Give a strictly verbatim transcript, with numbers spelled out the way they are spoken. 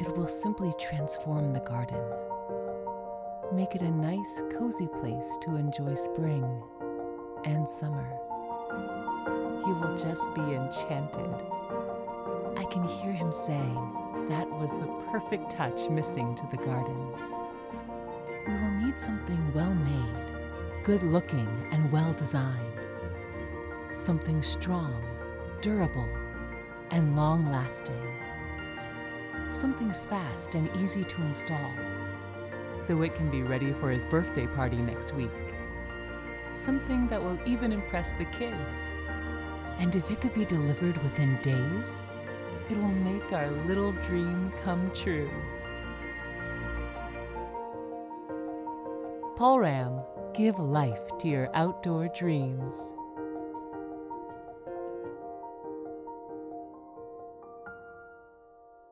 it will simply transform the garden. Make it a nice, cozy place to enjoy spring and summer. You will just be enchanted. I can hear him saying, "That was the perfect touch missing to the garden." We will need something well-made, good-looking, and well-designed. Something strong, durable, and long-lasting. Something fast and easy to install, so it can be ready for his birthday party next week. Something that will even impress the kids. And if it could be delivered within days, it will make our little dream come true. Palram, give life to your outdoor dreams.